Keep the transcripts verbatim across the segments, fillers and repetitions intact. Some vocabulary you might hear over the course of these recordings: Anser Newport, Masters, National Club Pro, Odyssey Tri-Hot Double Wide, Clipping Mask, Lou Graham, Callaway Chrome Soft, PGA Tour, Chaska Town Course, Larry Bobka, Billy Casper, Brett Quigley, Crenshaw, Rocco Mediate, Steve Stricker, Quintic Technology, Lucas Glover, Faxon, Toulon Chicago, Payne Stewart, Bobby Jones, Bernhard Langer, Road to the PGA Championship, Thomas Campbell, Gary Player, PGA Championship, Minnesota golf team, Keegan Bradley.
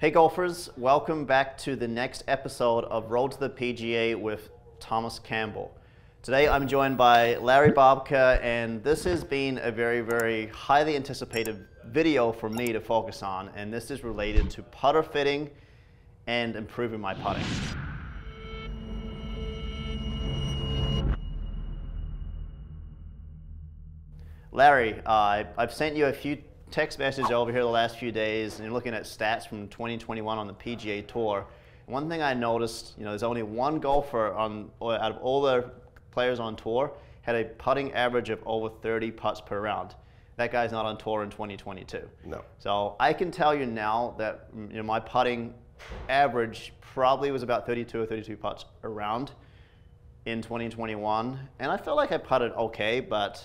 Hey golfers, welcome back to the next episode of Roll to the P G A with Thomas Campbell. Today I'm joined by Larry Bobka, and this has been a very, very highly anticipated video for me to focus on, and this is related to putter fitting and improving my putting. Larry, uh, I've sent you a few text message over here the last few days, and you're looking at stats from twenty twenty-one on the P G A Tour. One thing I noticed, you know, there's only one golfer on, or out of all the players on tour, had a putting average of over thirty putts per round. That guy's not on tour in twenty twenty-two. No. So I can tell you now that, you know, my putting average probably was about thirty-two or thirty-two putts a round in twenty twenty-one, and I felt like I putted okay, but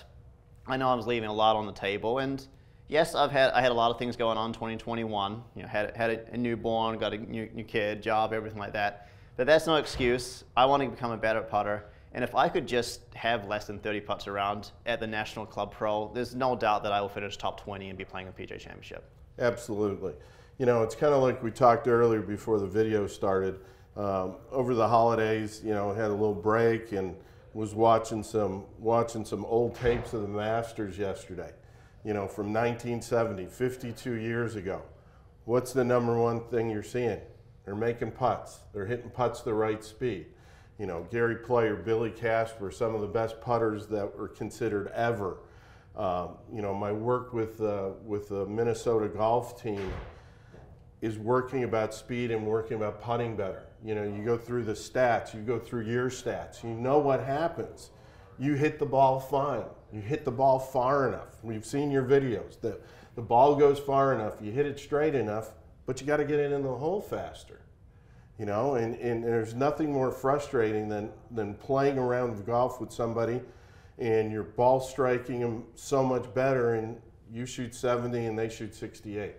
I know I was leaving a lot on the table. And yes, I've had I had a lot of things going on in twenty twenty-one. You know, had had a, a newborn, got a new, new kid, job, everything like that. But that's no excuse. I want to become a better putter, and if I could just have less than thirty putts around at the National Club Pro, there's no doubt that I will finish top twenty and be playing the P G A Championship. Absolutely. You know, it's kind of like we talked earlier before the video started. Um, over the holidays, you know, had a little break and was watching some watching some old tapes of the Masters yesterday. You know, from nineteen seventy, fifty-two years ago. What's the number one thing you're seeing? They're making putts. They're hitting putts the right speed. You know, Gary Player, Billy Casper, some of the best putters that were considered ever. Um, you know, my work with, uh, with the Minnesota golf team is working about speed and working about putting better. You know, you go through the stats, you go through your stats, you know what happens. You hit the ball fine. You hit the ball far enough. We've seen your videos. The, the ball goes far enough. You hit it straight enough, but you got to get it in the hole faster. You know, and, and there's nothing more frustrating than, than playing around golf with somebody and you're ball striking them so much better and you shoot seventy and they shoot sixty-eight.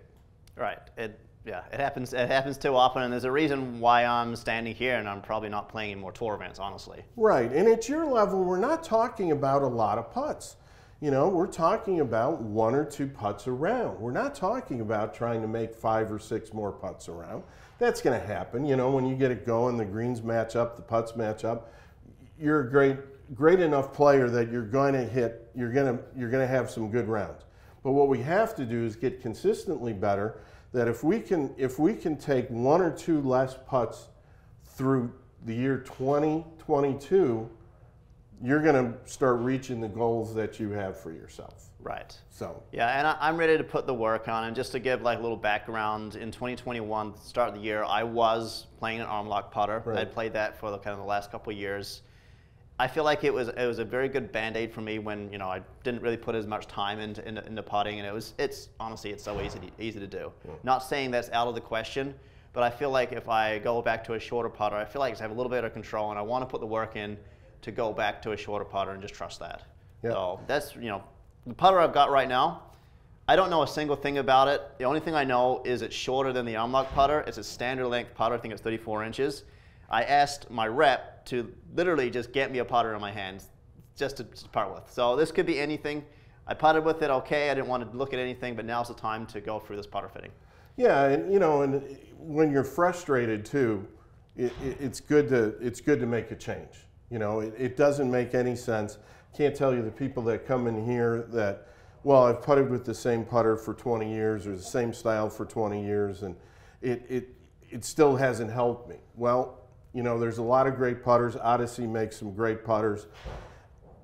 Right. It, yeah, it happens, it happens too often, and there's a reason why I'm standing here and I'm probably not playing in more tour events, honestly. Right, and at your level, we're not talking about a lot of putts. You know, we're talking about one or two putts around. We're not talking about trying to make five or six more putts around. That's gonna happen, you know, when you get it going, the greens match up, the putts match up. You're a great, great enough player that you're gonna hit, you're gonna, you're gonna have some good rounds. But what we have to do is get consistently better. That if we can if we can take one or two less putts through the year twenty twenty-two, you're going to start reaching the goals that you have for yourself. Right. So yeah, and I, I'm ready to put the work on. And just to give like a little background, in twenty twenty-one, start of the year, I was playing an arm lock putter. Right. I played that for the, kind of the last couple of years. I feel like it was it was a very good band-aid for me when, you know, I didn't really put as much time into, into, into putting, and it was it's honestly it's so easy to, easy to do. Yeah. Not saying that's out of the question, but I feel like if I go back to a shorter putter, I feel like I just have a little bit of control, and I want to put the work in to go back to a shorter putter and just trust that. Yeah. So that's, you know, the putter I've got right now. I don't know a single thing about it. The only thing I know is it's shorter than the arm lock putter. It's a standard length putter. I think it's thirty-four inches. I asked my rep to literally just get me a putter in my hands just to, to putt with. So this could be anything. I putted with it okay. I didn't want to look at anything, but now's the time to go through this putter fitting. Yeah, and you know, and when you're frustrated too, it, it, it's good to it's good to make a change. You know, it, it doesn't make any sense. Can't tell you the people that come in here that, well, I've putted with the same putter for twenty years or the same style for twenty years, and it it it still hasn't helped me. Well. You know, there's a lot of great putters. Odyssey makes some great putters,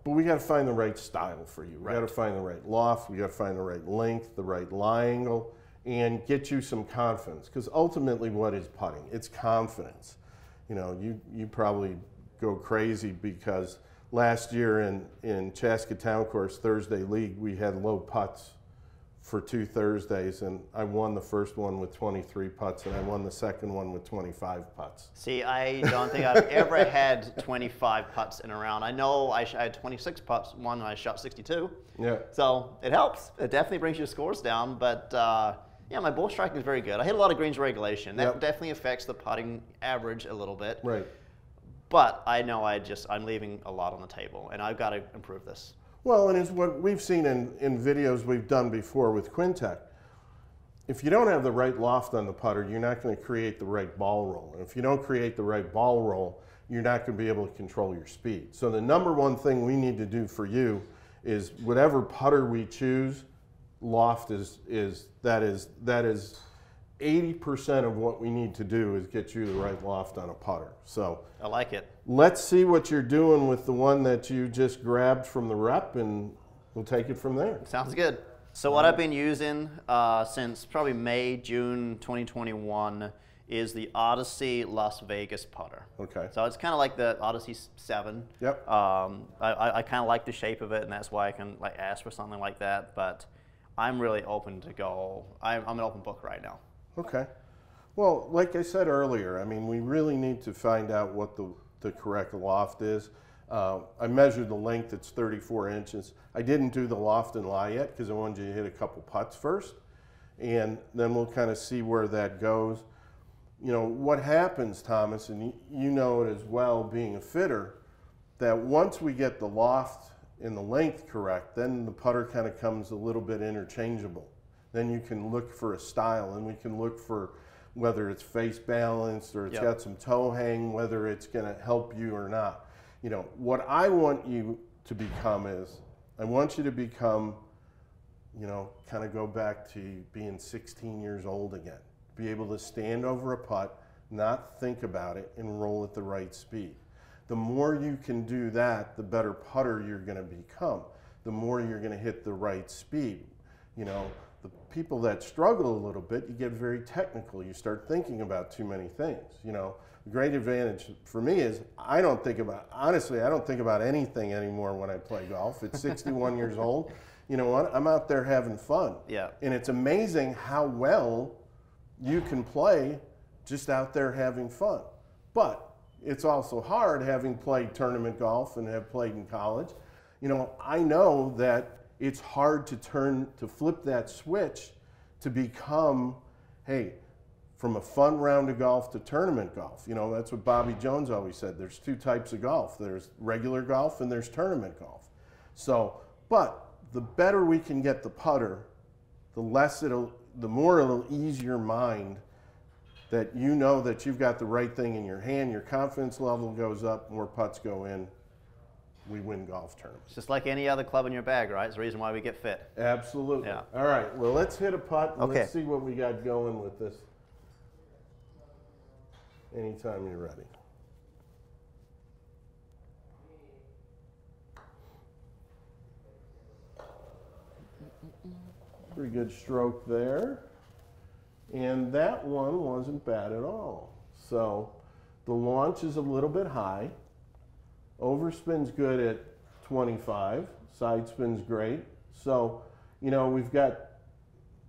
but we got to find the right style for you. Right. We got to find the right loft. We got to find the right length, the right lie angle, and get you some confidence. Because ultimately, what is putting? It's confidence. You know, you you probably go crazy because last year in in Chaska Town Course Thursday League, we had low putts for two Thursdays, and I won the first one with twenty-three putts, and I won the second one with twenty-five putts. See, I don't think I've ever had twenty-five putts in a round. I know I, I had twenty-six putts, one, and I shot sixty-two. Yeah. So it helps. It definitely brings your scores down, but uh, yeah, my ball striking is very good. I hit a lot of greens regulation. That yep. definitely affects the putting average a little bit. Right. But I know I just, I'm leaving a lot on the table, and I've got to improve this. Well, and it's what we've seen in, in videos we've done before with Quintic. if you don't have the right loft on the putter, you're not going to create the right ball roll. And if you don't create the right ball roll, you're not going to be able to control your speed. So the number one thing we need to do for you is whatever putter we choose, loft is, is that is that is eighty percent of what we need to do is get you the right loft on a putter. So I like it. Let's see what you're doing with the one that you just grabbed from the rep, and we'll take it from there. Sounds good. So what I've been using uh, since probably May, June twenty twenty-one is the Odyssey Las Vegas putter. Okay. So it's kind of like the Odyssey seven. Yep. Um, I, I kind of like the shape of it, and that's why I can like ask for something like that. But I'm really open to go. I'm, I'm an open book right now. Okay. Well, like I said earlier, I mean, we really need to find out what the, the correct loft is. Uh, I measured the length, it's thirty-four inches. I didn't do the loft and lie yet because I wanted you to hit a couple putts first. And then we'll kind of see where that goes. You know, what happens, Thomas, and you, you know it as well being a fitter, that once we get the loft and the length correct, then the putter kind of comes a little bit interchangeable. Then you can look for a style, and we can look for whether it's face balanced or it's yep. got some toe hang, whether it's going to help you or not. You know, what I want you to become is, I want you to become, you know, kind of go back to being sixteen years old again. Be able to stand over a putt, not think about it, and roll at the right speed. The more you can do that, the better putter you're going to become. The more you're going to hit the right speed. You know, the people that struggle a little bit, you get very technical. You start thinking about too many things. You know, the great advantage for me is I don't think about, honestly, I don't think about anything anymore when I play golf. It's sixty-one years old. You know what? I'm out there having fun. Yeah. And it's amazing how well you can play just out there having fun. But it's also hard, having played tournament golf and have played in college. You know, I know that it's hard to turn, to flip that switch to become, hey, from a fun round of golf to tournament golf. You know, that's what Bobby Jones always said. There's two types of golf. There's regular golf and there's tournament golf. So, but the better we can get the putter, the less it'll, the more it'll ease your mind that you know that you've got the right thing in your hand, your confidence level goes up, more putts go in, we win golf tournaments. It's just like any other club in your bag, right? It's the reason why we get fit. Absolutely. Yeah. All right, well, let's hit a putt, and okay. let's see what we got going with this anytime you're ready. Pretty good stroke there. And that one wasn't bad at all. So the launch is a little bit high. Overspin's good at twenty-five. Side spin's great. So, you know, we've got,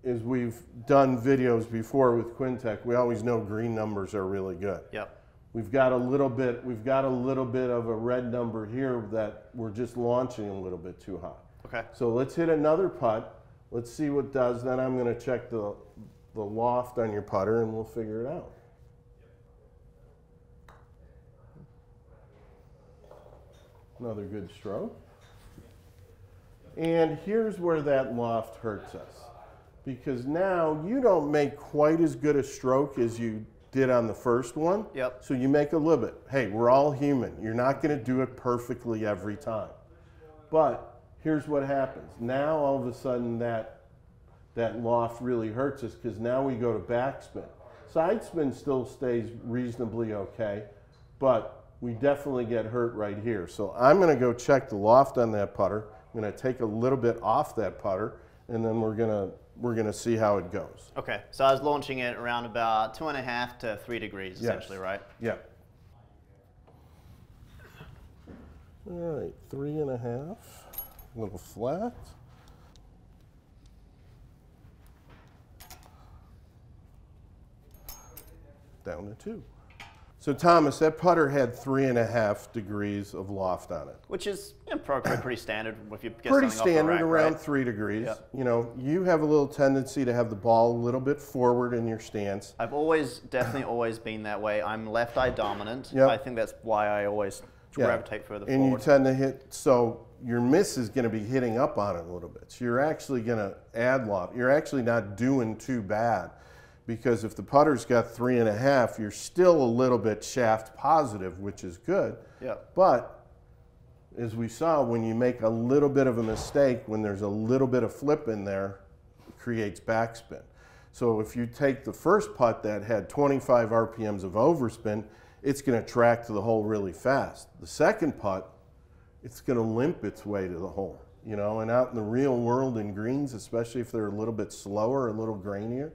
as we've done videos before with Quintic, we always know green numbers are really good. Yep. We've got a little bit, we've got a little bit of a red number here that we're just launching a little bit too high. Okay. So let's hit another putt. Let's see what does. Then I'm going to check the the loft on your putter and we'll figure it out. Another good stroke. And here's where that loft hurts us, because now you don't make quite as good a stroke as you did on the first one. Yep. So you make a little bit. Hey, we're all human. You're not going to do it perfectly every time. But here's what happens. Now all of a sudden that that loft really hurts us, because now we go to backspin. Sidespin still stays reasonably okay, but we definitely get hurt right here. So I'm gonna go check the loft on that putter. I'm gonna take a little bit off that putter, and then we're gonna, we're gonna see how it goes. Okay, so I was launching it around about two and a half to three degrees essentially, yes. right? Yeah. All right, three and a half, a little flat. Down to two. So Thomas, that putter had three and a half degrees of loft on it, which is you know, probably pretty standard. If you get pretty standard, off the rack, around right? three degrees. Yep. You know, you have a little tendency to have the ball a little bit forward in your stance. I've always, definitely, always been that way. I'm left eye dominant. Yep. I think that's why I always gravitate yep. further and forward. And you tend to hit. So your miss is going to be hitting up on it a little bit. So you're actually going to add loft. You're actually not doing too bad, because if the putter's got three and a half, you're still a little bit shaft positive, which is good. Yeah. But as we saw, when you make a little bit of a mistake, when there's a little bit of flip in there, it creates backspin. So if you take the first putt that had twenty-five R P Ms of overspin, it's going to track to the hole really fast. The second putt, it's going to limp its way to the hole, you know, and out in the real world in greens, especially if they're a little bit slower, a little grainier,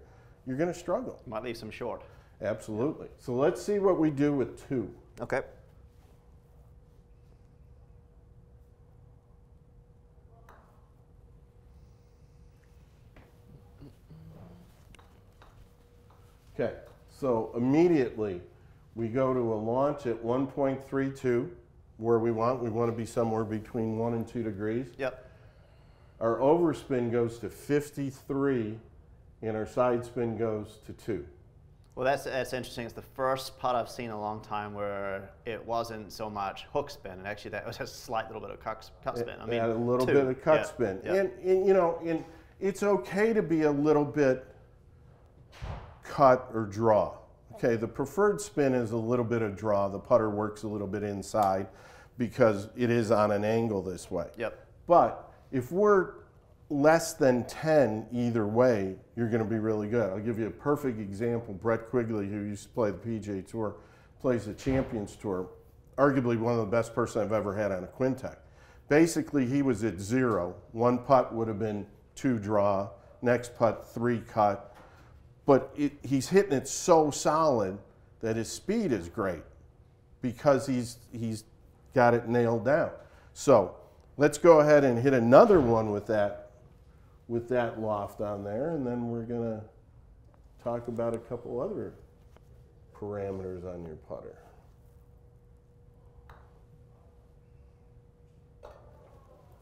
you're going to struggle. Might leave some short. Absolutely. So let's see what we do with two. Okay. Okay. So immediately we go to a launch at one point three two. Where we want, we want to be somewhere between one and two degrees. Yep. Our overspin goes to fifty-three, and our side spin goes to two. Well, that's that's interesting. It's the first putt I've seen in a long time where it wasn't so much hook spin, and actually that was just a slight little bit of cut, cut spin. I mean, yeah, a little two. bit of cut yeah. spin, yeah. And, and you know, and it's okay to be a little bit cut or draw. Okay, the preferred spin is a little bit of draw. The putter works a little bit inside because it is on an angle this way. Yep. But if we're less than ten either way, you're going to be really good. I'll give you a perfect example. Brett Quigley, who used to play the P G A Tour, plays the Champions Tour, arguably one of the best person I've ever had on a Quintic. Basically, he was at zero. One putt would have been two draw. Next putt, three cut. But it, he's hitting it so solid that his speed is great because he's, he's got it nailed down. So let's go ahead and hit another one with that, with that loft on there, and then we're going to talk about a couple other parameters on your putter.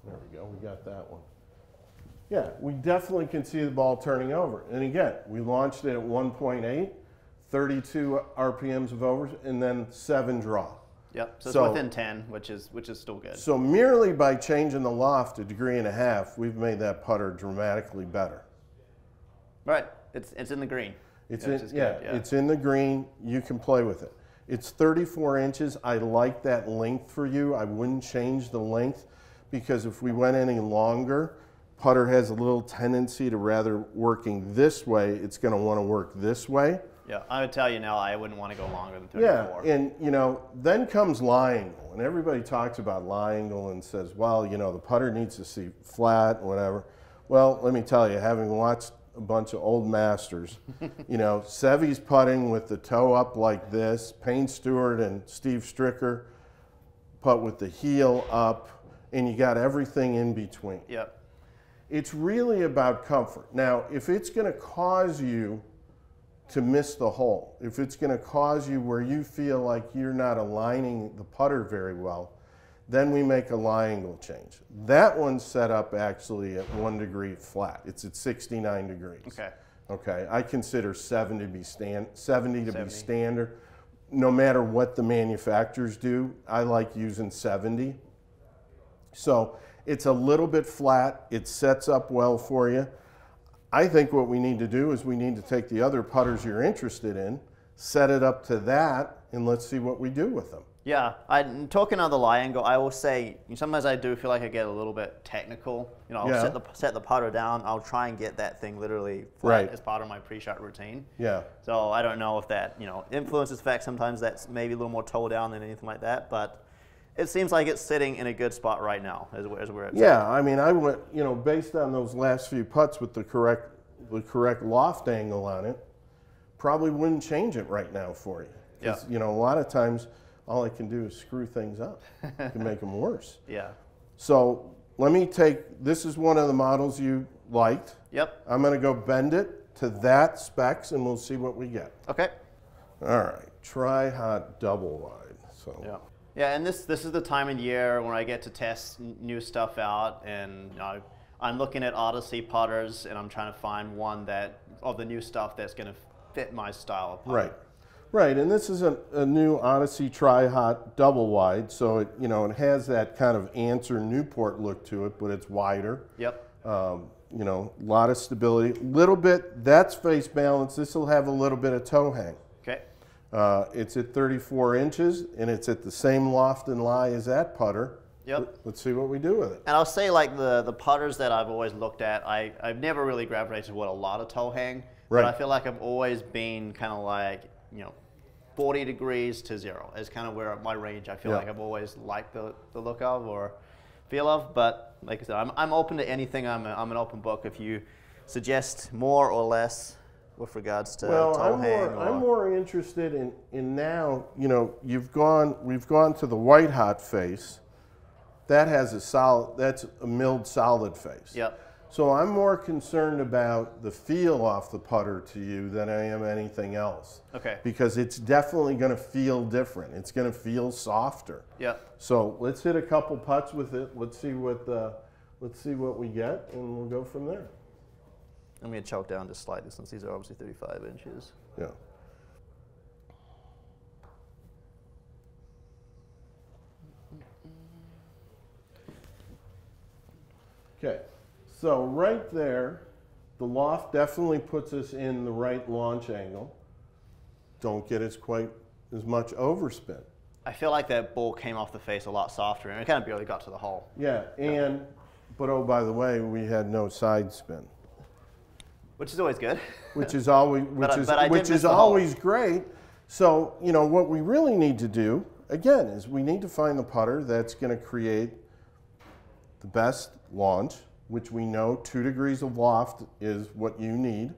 There we go. We got that one. Yeah, we definitely can see the ball turning over. And again, we launched it at one point eight, thirty-two R P Ms of overs, and then seven draw. Yep, so, so it's within ten, which is, which is still good. So merely by changing the loft a degree and a half, we've made that putter dramatically better. Right, it's, it's in the green. It's in, yeah, yeah, it's in the green. You can play with it. It's thirty-four inches. I like that length for you. I wouldn't change the length, because if we went any longer, putter has a little tendency to, rather working this way, it's going to want to work this way. Yeah, I would tell you now, I wouldn't want to go longer than thirty-four. Yeah, and you know, then comes lie angle, and everybody talks about lie angle and says, well, you know, the putter needs to see flat, whatever. Well, let me tell you, having watched a bunch of old masters, you know, Sevy's putting with the toe up like this, Payne Stewart and Steve Stricker putt with the heel up, and you got everything in between. Yep. It's really about comfort. Now, if it's going to cause you to miss the hole, if it's going to cause you where you feel like you're not aligning the putter very well, then we make a lie angle change. That one's set up actually at one degree flat. It's at sixty-nine degrees. Okay. Okay. I consider seventy to be stand seventy to be standard. No matter what the manufacturers do, I like using seventy. So it's a little bit flat. It sets up well for you. I think what we need to do is we need to take the other putters you're interested in, set it up to that, and let's see what we do with them. Yeah, I, talking on the lie angle, I will say, sometimes I do feel like I get a little bit technical. You know, I'll yeah. set, the, set the putter down. I'll try and get that thing literally flat right. as part of my pre-shot routine. Yeah. So I don't know if that, you know, influences fact. Sometimes that's maybe a little more toe down than anything like that, but it seems like it's sitting in a good spot right now, as where, as where it's yeah, at. I mean, I went, you know, based on those last few putts with the correct, the correct loft angle on it, probably wouldn't change it right now for you. Because, yeah. you know, a lot of times, all I can do is screw things up. I can make them worse. Yeah. So let me take, this is one of the models you liked. Yep. I'm going to go bend it to that specs, and we'll see what we get. Okay. All right. Tri-Hot Double Wide. So. Yeah. Yeah, and this this is the time of year when I get to test new stuff out, and you know, I'm looking at Odyssey putters, and I'm trying to find one that of the new stuff that's going to fit my style of putter. Right. Right, and this is a, a new Odyssey Tri-Hot Double Wide, so it, you know, it has that kind of Anser Newport look to it, but it's wider. Yep. Um, you know, a lot of stability. Little bit, that's face balance. This will have a little bit of toe hang. Okay. Uh, it's at thirty-four inches, and it's at the same loft and lie as that putter. Yep. Let's see what we do with it. And I'll say, like, the, the putters that I've always looked at, I, I've never really gravitated toward a lot of toe hang. Right. But I feel like I've always been kind of like, you know, forty degrees to zero is kind of where my range, I feel yeah. like I've always liked the, the look of or feel of. But like I said, I'm, I'm open to anything. I'm, a, I'm an open book. If you suggest more or less with regards to well, toe I'm hang. Well, I'm more interested in, in now, you know, you've gone, we've gone to the white hot face. That has a solid, that's a milled solid face. Yep. So I'm more concerned about the feel off the putter to you than I am anything else. Okay. Because it's definitely going to feel different. It's going to feel softer. Yep. So let's hit a couple putts with it. Let's see what uh, let's see what we get, and we'll go from there. I'm going to chalk down just slightly since these are obviously thirty-five inches. Yeah. Okay, so right there, the loft definitely puts us in the right launch angle. Don't get as quite as much overspin. I feel like that ball came off the face a lot softer, and it kind of barely got to the hole. Yeah, and, but oh, by the way, we had no side spin. Which is always good. Which is always, which but, is, but which is always great. So, you know, what we really need to do, again, is we need to find the putter that's going to create the best launch, which we know two degrees of loft is what you need.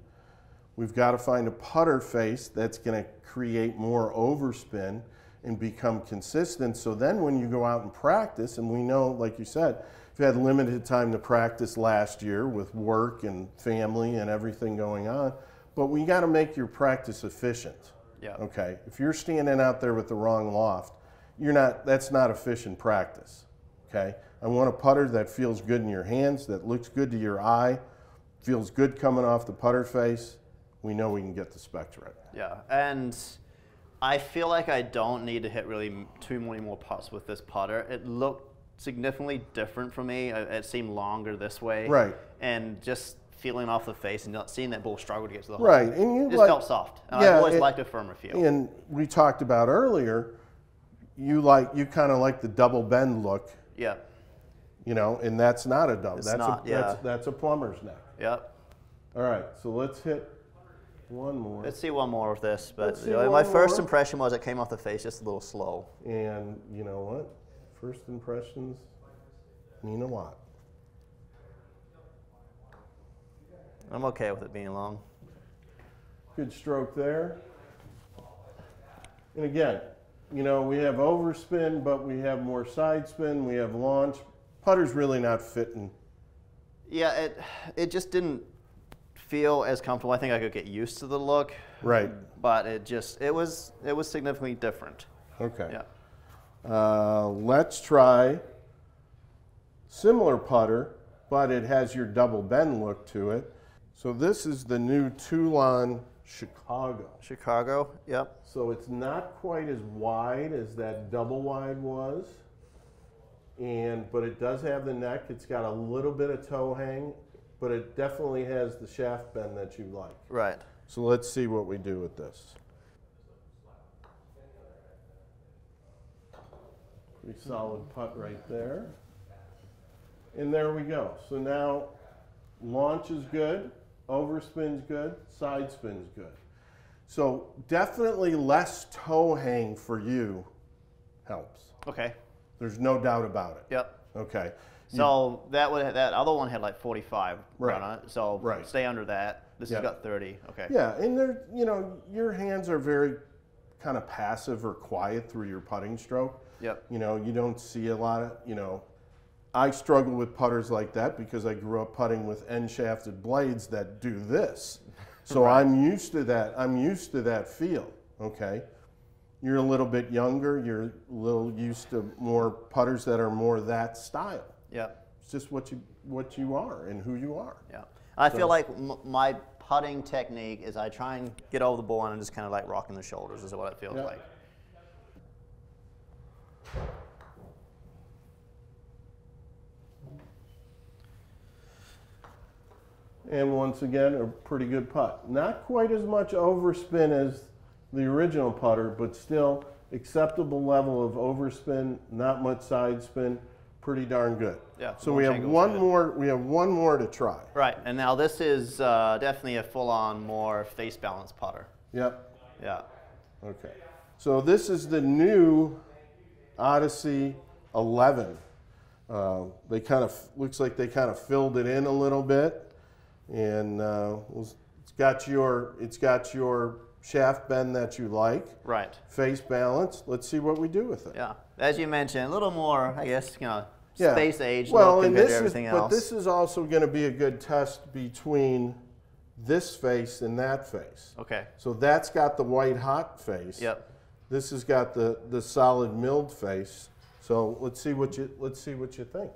We've got to find a putter face that's going to create more overspin and become consistent. So then when you go out and practice, and we know, like you said, if you had limited time to practice last year with work and family and everything going on, but we got to make your practice efficient. Yeah. Okay. If you're standing out there with the wrong loft, you're not, that's not efficient practice. Okay. I want a putter that feels good in your hands, that looks good to your eye, feels good coming off the putter face. We know we can get the specs right. Yeah, and I feel like I don't need to hit really too many more putts with this putter. It looked significantly different for me. It seemed longer this way. Right. And just feeling off the face and not seeing that ball struggle to get to the hole. Right. And you it just like, felt soft. And yeah, I've always it, liked a firmer feel. And we talked about earlier, you like you kind of like the double bend look. Yeah. You know, and that's not a double. That's, not, a, yeah. that's, that's a plumber's neck. Yep. All right, so let's hit one more. Let's see one more of this. But you know, my more. first impression was it came off the face just a little slow. And you know what? First impressions mean a lot. I'm okay with it being long. Good stroke there. And again, you know, we have overspin, but we have more side spin. We have launch. Putter's really not fitting. Yeah, it it just didn't feel as comfortable. I think I could get used to the look. Right. But it just it was it was significantly different. Okay. Yeah. Uh, let's try similar putter, but it has your double bend look to it. So this is the new Toulon Chicago. Chicago. Yep. So it's not quite as wide as that double wide was. And, but it does have the neck. It's got a little bit of toe hang, but it definitely has the shaft bend that you like. Right. So let's see what we do with this. Pretty solid putt right there. And there we go. So now launch is good, overspin's good, side spin's good. So definitely less toe hang for you helps. Okay. There's no doubt about it. Yep. Okay. So you, that would that other one had like forty-five right on it. So right. stay under that. This yep. has got thirty. Okay. Yeah, and there, you know, your hands are very kind of passive or quiet through your putting stroke. Yep. You know, you don't see a lot of, you know, I struggle with putters like that because I grew up putting with end shafted blades that do this. So right. I'm used to that. I'm used to that feel. Okay. You're a little bit younger, you're a little used to more putters that are more that style. Yeah. It's just what you what you are and who you are. Yeah. I so. feel like m my putting technique is I try and get over the ball and I'm just kind of like rocking the shoulders is what it feels yeah. like. And once again, a pretty good putt. Not quite as much overspin as the original putter, but still acceptable level of overspin, not much side spin, pretty darn good. Yeah. So we have one more, we have one more to try. Right, and now this is uh, definitely a full-on more face balance putter. Yep. Yeah. Okay. So this is the new Odyssey eleven. Uh, they kind of, looks like they kind of filled it in a little bit. And uh, it's got your it's got your shaft bend that you like. Right. Face balance. Let's see what we do with it. Yeah. As you mentioned, a little more, I guess, you know, yeah. space age well, compared to everything is, else. But this is also going to be a good test between this face and that face. Okay. So that's got the white hot face. Yep. This has got the the solid milled face. So let's see what you let's see what you think.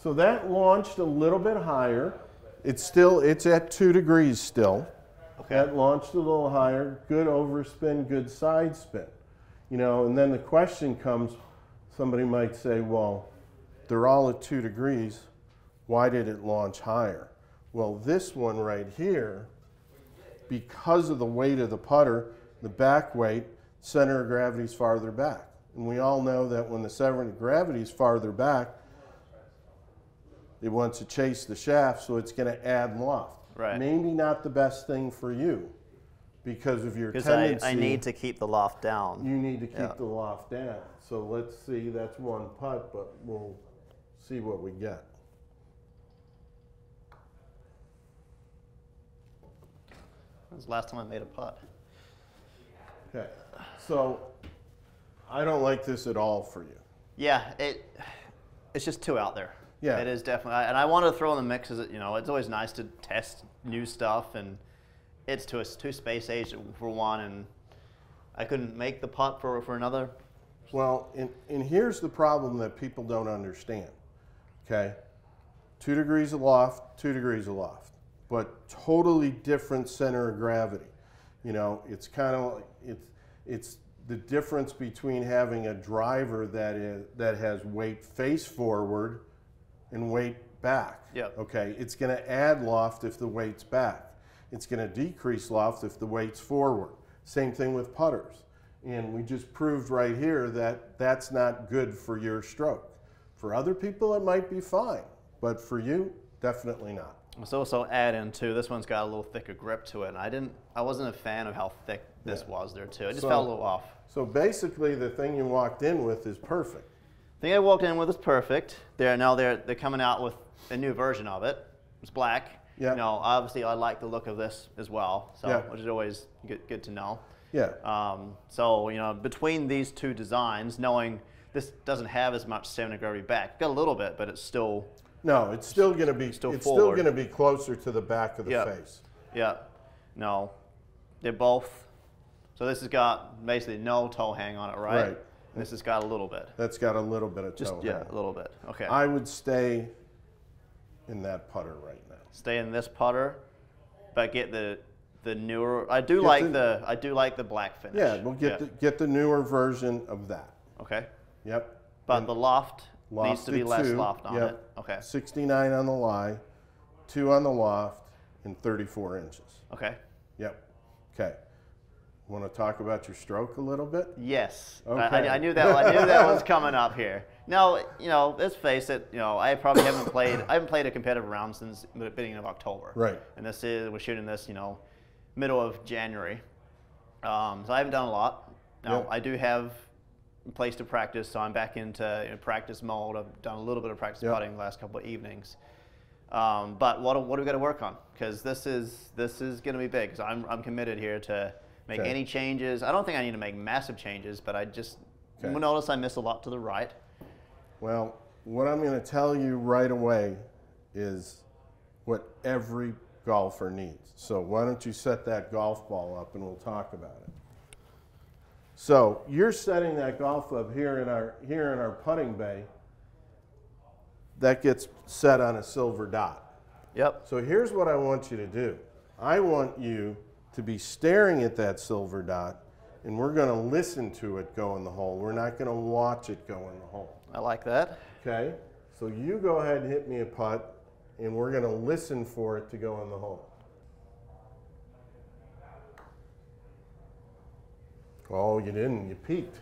So that launched a little bit higher. It's still, it's at two degrees still. Okay. That launched a little higher. Good overspin, good side spin. You know, and then the question comes, somebody might say, well, they're all at two degrees. Why did it launch higher? Well, this one right here, because of the weight of the putter, the back weight, center of gravity is farther back. And we all know that when the center of gravity is farther back, it wants to chase the shaft, so it's going to add loft. Right. Maybe not the best thing for you because of your tendency. I, I need to keep the loft down. You need to keep yeah. the loft down. So let's see. That's one putt, but we'll see what we get. That was the last time I made a putt. Okay. So I don't like this at all for you. Yeah. It. It's just too out there. Yeah, it is definitely, and I want to throw in the mix. Is you know, it's always nice to test new stuff, and it's too too space age for one, and I couldn't make the putt for for another. Well, and and here's the problem that people don't understand. Okay, two degrees aloft, two degrees aloft, but totally different center of gravity. You know, it's kind of it's it's the difference between having a driver that is that has weight face forward and weight back. Yeah. Okay. It's going to add loft if the weight's back. It's going to decrease loft if the weight's forward. Same thing with putters. And we just proved right here that that's not good for your stroke. For other people, it might be fine, but for you, definitely not. Let's also add in too. This one's got a little thicker grip to it, and I didn't. I wasn't a fan of how thick this yeah. was there too. It just so, felt a little off. So basically, the thing you walked in with is perfect. The thing I walked in with is perfect. They're, now they're, they're coming out with a new version of it. It's black. Yep. You know, obviously I like the look of this as well, so yep. which is always good, good to know. Yeah. Um, so, you know, between these two designs, knowing this doesn't have as much center of gravity back, got a little bit, but it's still... No, it's still going to be still it's forward. still going to be closer to the back of the yep. face. Yeah. No, they're both. So this has got basically no toe hang on it, right? Right. This has got a little bit. That's got a little bit of toe. Just, yeah, a little bit. Okay. I would stay in that putter right now. Stay in this putter, but get the the newer. I do get like the, the I do like the black finish. Yeah, we'll get yeah. the get the newer version of that. Okay. Yep. But and the loft needs to be less two, loft on yep. it. Okay. sixty-nine on the lie, two on the loft, and thirty-four inches. Okay. Yep. Okay. Want to talk about your stroke a little bit? Yes. Okay. I, I knew that. I knew that was coming up here. Now, you know, let's face it. You know, I probably haven't played. I haven't played a competitive round since the beginning of October. Right. And this is we're shooting this, you know, middle of January. Um, so I haven't done a lot. Now yep. I do have a place to practice, so I'm back into you know, practice mode. I've done a little bit of practice yep. putting the last couple of evenings. Um, but what what do we got to work on? Because this is this is going to be big. Because I'm I'm committed here to. Make okay. any changes. I don't think I need to make massive changes, but I just okay. notice I miss a lot to the right. Well, what I'm going to tell you right away is what every golfer needs. So why don't you set that golf ball up and we'll talk about it. So you're setting that golf club here in our here in our putting bay. That gets set on a silver dot. Yep. So here's what I want you to do. I want you to be staring at that silver dot, and we're going to listen to it go in the hole. We're not going to watch it go in the hole. I like that. Okay. So you go ahead and hit me a putt, and we're going to listen for it to go in the hole. Oh, you didn't. You peeked.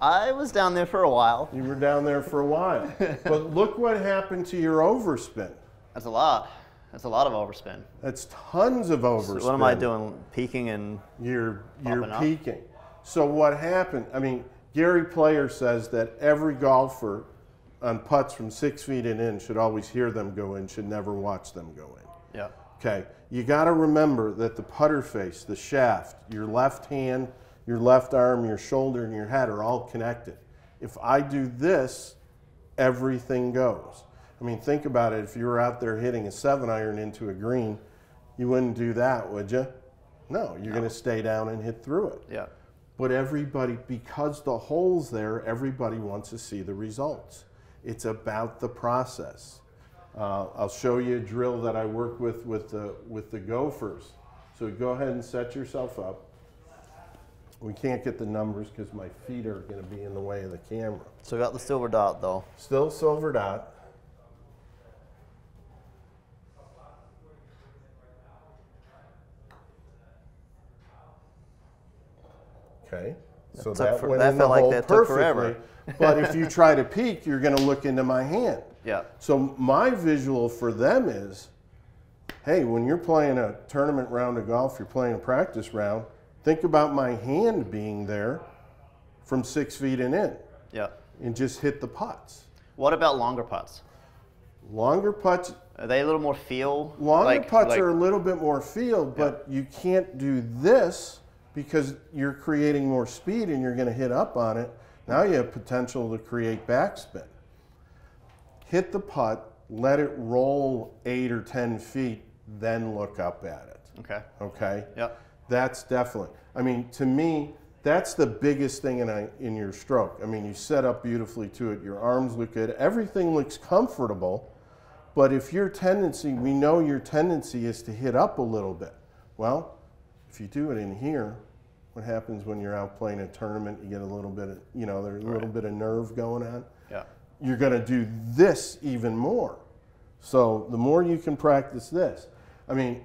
I was down there for a while. You were down there for a while. But look what happened to your overspin. That's a lot. That's a lot of overspin. That's tons of overspin. So what am I doing? Peeking and you're you're peeking. So what happened? I mean, Gary Player says that every golfer on putts from six feet and in should always hear them go in, should never watch them go in. Yeah. Okay. You got to remember that the putter face, the shaft, your left hand, your left arm, your shoulder, and your head are all connected. If I do this, everything goes. I mean, think about it. If you were out there hitting a seven iron into a green, you wouldn't do that, would you? No, you're no. going to stay down and hit through it. Yeah. But everybody, because the hole's there, everybody wants to see the results. It's about the process. Uh, I'll show you a drill that I work with with the, with the gophers. So go ahead and set yourself up. We can't get the numbers because my feet are going to be in the way of the camera. So got the silver dot, though. Still silver dot. Okay. That so that for, went that in felt the hole like that perfectly. Took forever. But if you try to peek, you're going to look into my hand. Yeah. So my visual for them is, hey, when you're playing a tournament round of golf, you're playing a practice round, think about my hand being there from six feet and in. Yeah. And just hit the putts. What about longer putts? Longer putts. Are they a little more feel? Longer like, putts like, are a little bit more feel, but yeah. you can't do this because you're creating more speed and you're going to hit up on it. Now you have potential to create backspin. Hit the putt, let it roll eight or ten feet, then look up at it. Okay. Okay? Yep. That's definitely, I mean, to me, that's the biggest thing in, a, in your stroke. I mean, you set up beautifully to it. Your arms look good. Everything looks comfortable. But if your tendency, we know your tendency is to hit up a little bit. Well, if you do it in here, what happens when you're out playing a tournament, you get a little bit of, you know, there's a little right. bit of nerve going on. Yeah. You're going to do this even more. So the more you can practice this, I mean,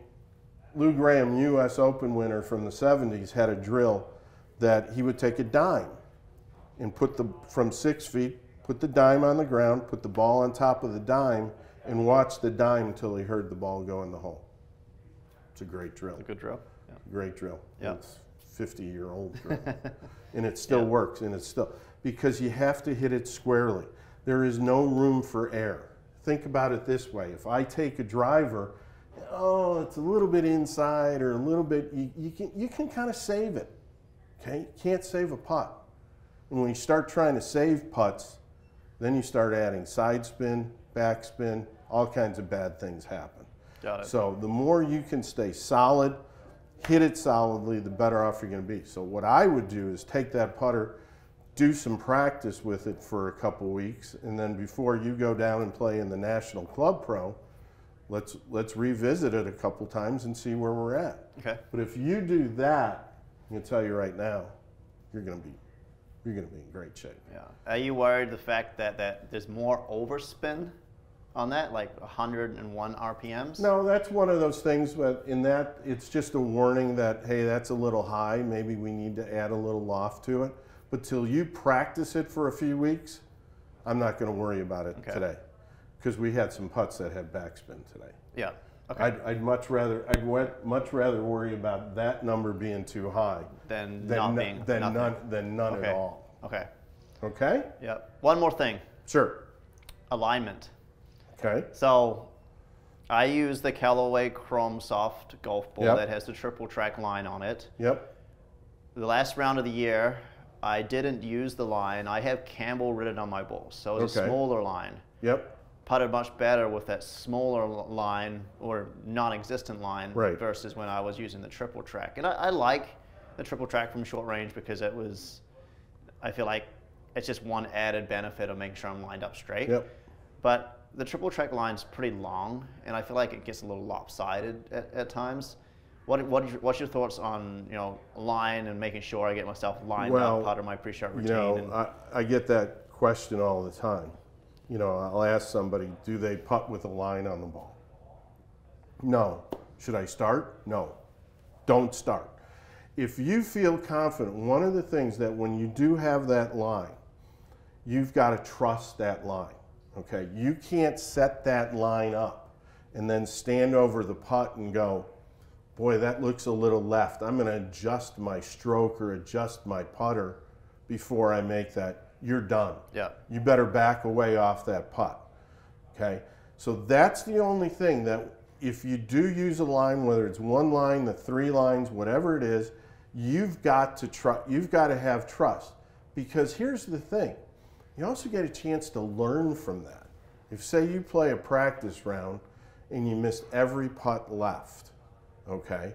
Lou Graham, U S Open winner from the seventies, had a drill that he would take a dime and put the, from six feet, put the dime on the ground, put the ball on top of the dime, and watch the dime until he heard the ball go in the hole. It's a great drill. It's a good drill. Yeah. Great drill. Yeah. It's a fifty-year-old drill. And it still yeah. works, and it's still, because you have to hit it squarely. There is no room for error. Think about it this way. If I take a driver, oh, it's a little bit inside or a little bit, you, you can you can kind of save it, okay? You can't save a putt. And when you start trying to save putts, then you start adding side spin, backspin, all kinds of bad things happen. Got it. So the more you can stay solid, hit it solidly, the better off you're going to be. So what I would do is take that putter, do some practice with it for a couple weeks, and then before you go down and play in the National Club Pro, Let's, let's revisit it a couple times and see where we're at. Okay. But if you do that, I'm going to tell you right now, you're going to be, you're going to be in great shape. Yeah. Are you worried the fact that, that there's more overspin on that, like one hundred and one R P Ms? No, that's one of those things, but in that, it's just a warning that, hey, that's a little high. Maybe we need to add a little loft to it. But till you practice it for a few weeks, I'm not going to worry about it okay. today. Because we had some putts that had backspin today. Yeah. Okay. I'd, I'd much rather I'd much rather worry about that number being too high than than not no, being than nothing. none than none okay. at all. Okay. Okay. Yeah. One more thing. Sure. Alignment. Okay. So, I use the Callaway Chrome Soft golf ball yep. that has the triple track line on it. Yep. The last round of the year, I didn't use the line. I have Campbell written on my ball, so it's okay. a smaller line. Yep. Putted much better with that smaller line or non-existent line right. versus when I was using the triple track. And I, I like the triple track from short range because it was, I feel like it's just one added benefit of making sure I'm lined up straight. Yep. But the triple track line's pretty long, and I feel like it gets a little lopsided at, at times. What, what is your, what's your thoughts on, you know, line and making sure I get myself lined well, up, putter my pre-shot routine? You know, and I, I get that question all the time. You know, I'll ask somebody, do they putt with a line on the ball? No. Should I start? No. Don't start. If you feel confident, one of the things that when you do have that line, you've got to trust that line, okay? You can't set that line up and then stand over the putt and go, boy, that looks a little left. I'm gonna adjust my stroke or adjust my putter before I make that. You're done. Yeah. You better back away off that putt, okay? So that's the only thing that if you do use a line, whether it's one line, the three lines, whatever it is, you've got to try, you've got to have trust. Because here's the thing, you also get a chance to learn from that. If say you play a practice round and you missed every putt left, okay,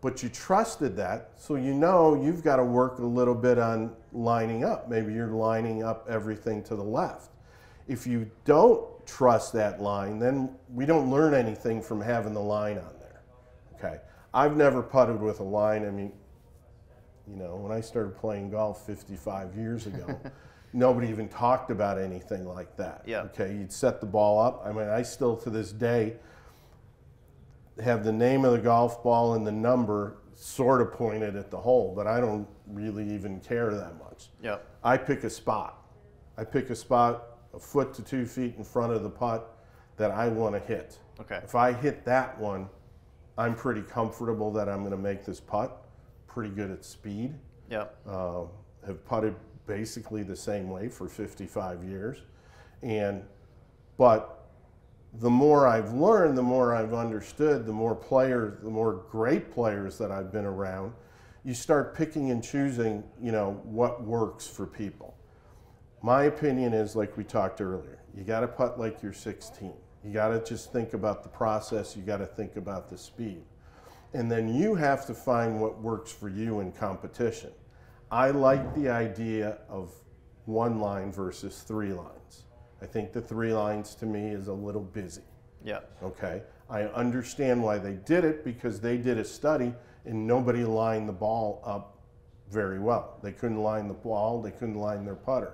but you trusted that, so you know you've got to work a little bit on lining up. Maybe you're lining up everything to the left. If you don't trust that line, then we don't learn anything from having the line on there, okay? I've never putted with a line. I mean, you know, when I started playing golf fifty-five years ago, nobody even talked about anything like that, yeah. Okay? You'd set the ball up. I mean, I still to this day have the name of the golf ball and the number sort of pointed at the hole, but I don't really even care that much. Yeah. I pick a spot. I pick a spot a foot to two feet in front of the putt that I want to hit. Okay. If I hit that one, I'm pretty comfortable that I'm going to make this putt. Pretty good at speed. Yep. Uh, have putted basically the same way for fifty-five years. And, but the more I've learned, the more I've understood, the more players, the more great players that I've been around, you start picking and choosing, you know, what works for people. My opinion is, like we talked earlier, you got to putt like you're sixteen. You got to just think about the process. You got to think about the speed. And then you have to find what works for you in competition. I like the idea of one line versus three lines. I think the three lines to me is a little busy. Yeah. Okay. I understand why they did it, because they did a study and nobody lined the ball up very well. They couldn't line the ball. They couldn't line their putter.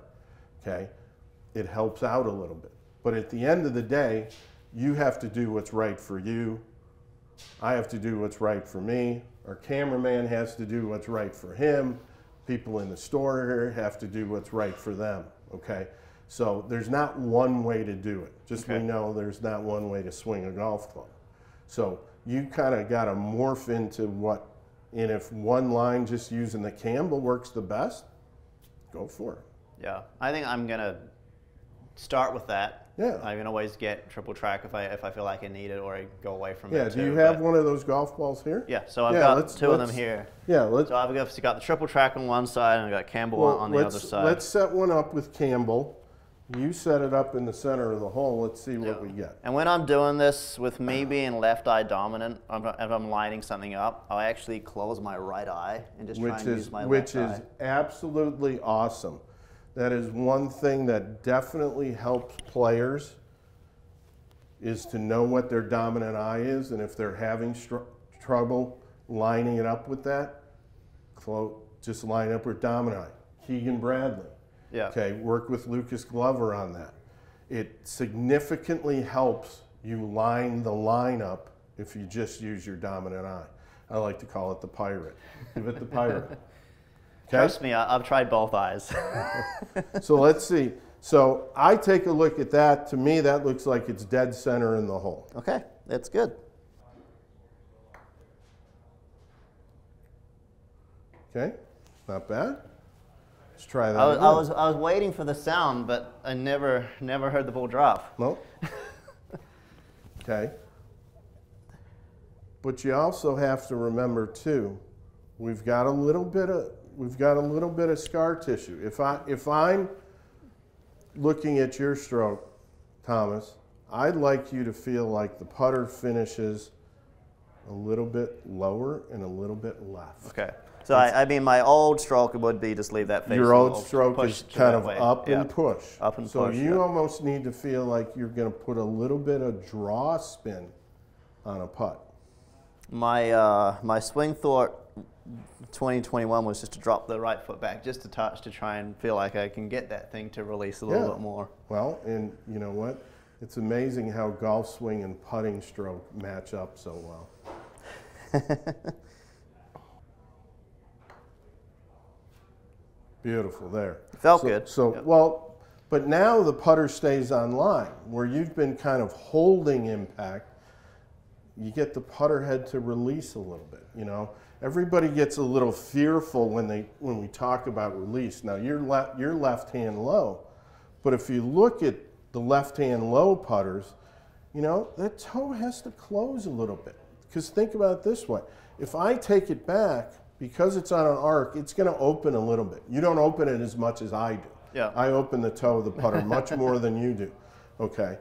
Okay, it helps out a little bit. But at the end of the day, you have to do what's right for you. I have to do what's right for me. Our cameraman has to do what's right for him. People in the store here have to do what's right for them, okay? So there's not one way to do it. Just okay. We know there's not one way to swing a golf club. So you kind of got to morph into what, and if one line just using the Campbell works the best, go for it. Yeah, I think I'm going to start with that. Yeah. I can always get triple track if I if I feel like I need it, or I go away from yeah, it. Yeah, do you have but, one of those golf balls here? Yeah, so I've yeah, got let's, two let's, of them here. Yeah, let's, so I've got the triple track on one side and I've got Campbell well, on the other side. Let's set one up with Campbell. You set it up in the center of the hole. Let's see what yeah. we get. And when I'm doing this, with me being left eye dominant, I'm, if I'm lining something up, I'll actually close my right eye and just which try and is, use my left eye. Which is absolutely awesome. That is one thing that definitely helps players, is to know what their dominant eye is, and if they're having trouble lining it up with that, just line up with dominant eye. Keegan Bradley, yeah. Okay, work with Lucas Glover on that. It significantly helps you line the line up if you just use your dominant eye. I like to call it the pirate. Give it the pirate. Okay. Trust me, I've tried both eyes. So let's see. So I take a look at that. To me, that looks like it's dead center in the hole. Okay, that's good. Okay, not bad. Let's try that. I was, I was, I was waiting for the sound, but I never, never heard the ball drop. Nope. Okay. But you also have to remember too, we've got a little bit of, We've got a little bit of scar tissue. If, I, if I'm looking at your stroke, Thomas, I'd like you to feel like the putter finishes a little bit lower and a little bit left. Okay. So I, I mean, my old stroke would be just leave that face. Your old stroke is kind of up and push. Up and push. So you almost need to feel like you're going to put a little bit of draw spin on a putt. My uh, my swing thought twenty twenty-one was just to drop the right foot back just a touch to try and feel like I can get that thing to release a little yeah. bit more. Well, and you know what? It's amazing how golf swing and putting stroke match up so well. Beautiful there. Felt so, good. So, yep. well, but now the putter stays online where you've been kind of holding impact. You get the putter head to release a little bit, you know. Everybody gets a little fearful when they when we talk about release. Now, you're le you're left hand low, but if you look at the left hand low putters, you know, that toe has to close a little bit. Because think about it this way. If I take it back, because it's on an arc, it's going to open a little bit. You don't open it as much as I do. Yeah. I open the toe of the putter much more than you do. Okay.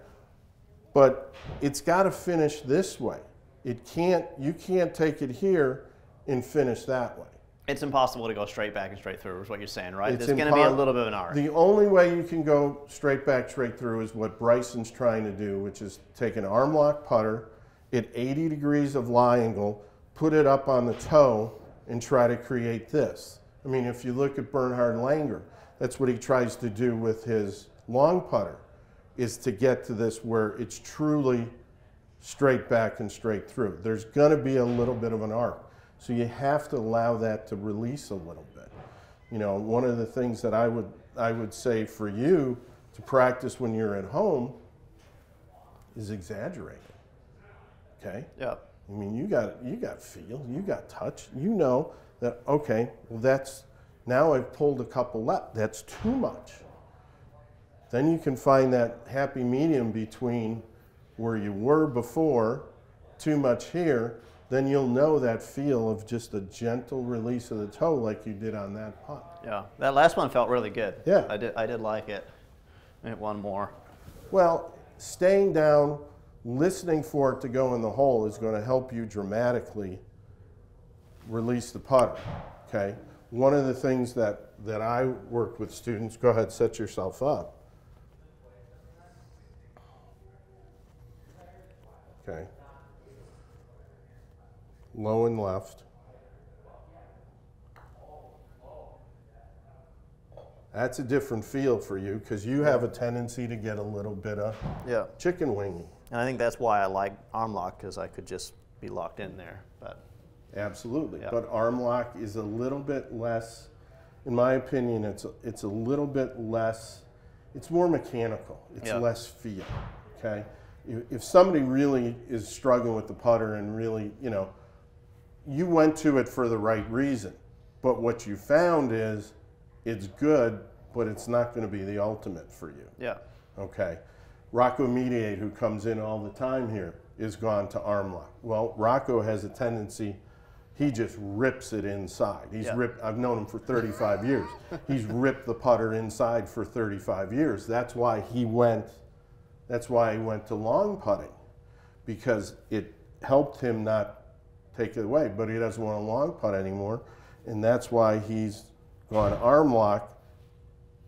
But it's got to finish this way. It can't, you can't take it here and finish that way. It's impossible to go straight back and straight through is what you're saying, right? It's There's going to be a little bit of an arc. The only way you can go straight back, straight through is what Bryson's trying to do, which is take an arm lock putter at eighty degrees of lie angle, put it up on the toe, and try to create this. I mean, if you look at Bernhard Langer, that's what he tries to do with his long putter, is to get to this where it's truly straight back and straight through. There's going to be a little bit of an arc. So you have to allow that to release a little bit. You know, one of the things that I would, I would say for you to practice when you're at home is exaggerating, okay? Yeah. I mean, you got, you got feel, you got touch, you know that, okay, well that's, now I've pulled a couple left, that's too much. Then you can find that happy medium between where you were before, too much here, then you'll know that feel of just a gentle release of the toe like you did on that putt. Yeah, that last one felt really good. Yeah. I did, I did like it. And one more. Well, staying down, listening for it to go in the hole is going to help you dramatically release the putter, okay? One of the things that, that I work with students, go ahead, set yourself up. Okay. Low and left. That's a different feel for you because you have a tendency to get a little bit of yeah. chicken wingy. And I think that's why I like arm lock because I could just be locked in there. But absolutely. Yeah. But arm lock is a little bit less, in my opinion, it's a, it's a little bit less, it's more mechanical. It's yeah. less feel, okay? If somebody really is struggling with the putter and really, you know, you went to it for the right reason, but what you found is it's good, but it's not going to be the ultimate for you. Yeah. Okay. Rocco Mediate, who comes in all the time here, is gone to arm lock. Well, Rocco has a tendency, he just rips it inside. He's yeah. ripped, I've known him for thirty-five years. He's ripped the putter inside for thirty-five years. That's why he went, that's why he went to long putting, because it helped him not take it away, but he doesn't want a long putt anymore, and that's why he's gone arm lock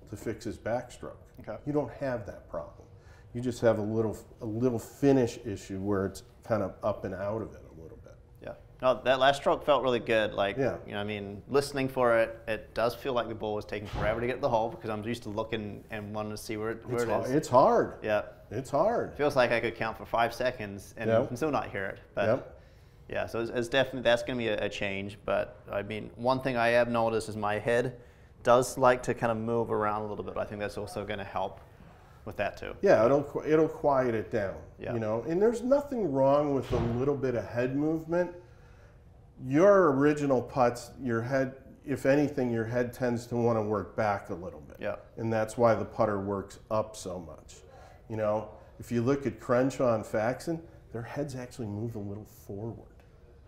to fix his backstroke. Okay. You don't have that problem. You just have a little a little finish issue where it's kind of up and out of it a little bit. Yeah. No, that last stroke felt really good. Like, yeah. you know, I mean, listening for it, it does feel like the ball was taking forever to get to the hole because I'm used to looking and wanting to see where it, where it's it hard. is. It's hard. Yeah. It's hard. It feels like I could count for five seconds and yep. still not hear it. But yep. Yeah, so it's, it's definitely, that's going to be a, a change, but I mean, one thing I have noticed is my head does like to kind of move around a little bit. I think that's also going to help with that too. Yeah, it'll, it'll quiet it down, yeah. you know, and there's nothing wrong with a little bit of head movement. Your original putts, your head, if anything, your head tends to want to work back a little bit. Yeah. And that's why the putter works up so much. You know, if you look at Crenshaw and Faxon, their heads actually move a little forward.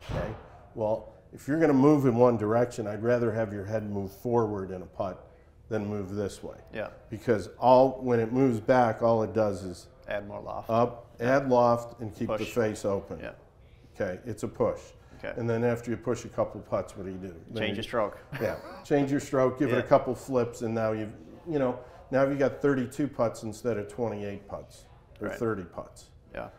Okay. Well, if you're going to move in one direction, I'd rather have your head move forward in a putt than move this way. Yeah. Because all when it moves back, all it does is add more loft. Up, add loft, and keep Push. the face open. Yeah. Okay, it's a push. Okay. And then after you push a couple putts, what do you do? Then change your stroke. Yeah, change your stroke, give yeah. it a couple flips, and now you've, you know, now you've got thirty-two putts instead of twenty-eight putts or right. thirty putts. Yeah.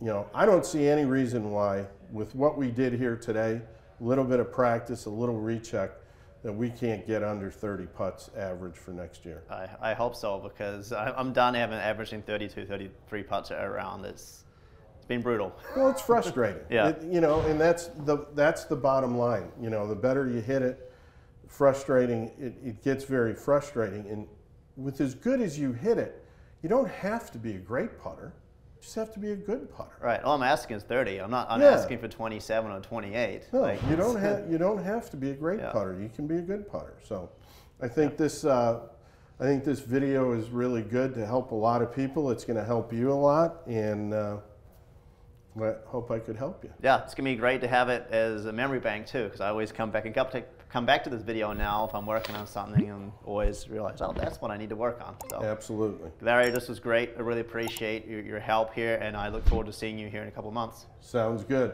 You know, I don't see any reason why, with what we did here today, a little bit of practice, a little recheck, that we can't get under thirty putts average for next year. I, I hope so, because I, I'm done having averaging thirty-two, thirty-three putts around. It's it's been brutal. Well, it's frustrating. yeah, it, you know, and that's the that's the bottom line. You know, the better you hit it, frustrating it, it gets very frustrating. And with as good as you hit it, you don't have to be a great putter. You just have to be a good putter. Right. All I'm asking is thirty. I'm not. I'm yeah. asking for twenty-seven or twenty-eight. No, like, you don't have. You don't have to be a great yeah. putter. You can be a good putter. So, I think yeah. this. Uh, I think this video is really good to help a lot of people. It's going to help you a lot, and uh, I hope I could help you. Yeah, it's going to be great to have it as a memory bank too, because I always come back and come back to this video now if I'm working on something and always realize, oh, that's what I need to work on. So, absolutely. Larry, this was great. I really appreciate your, your help here, and I look forward to seeing you here in a couple months. Sounds good.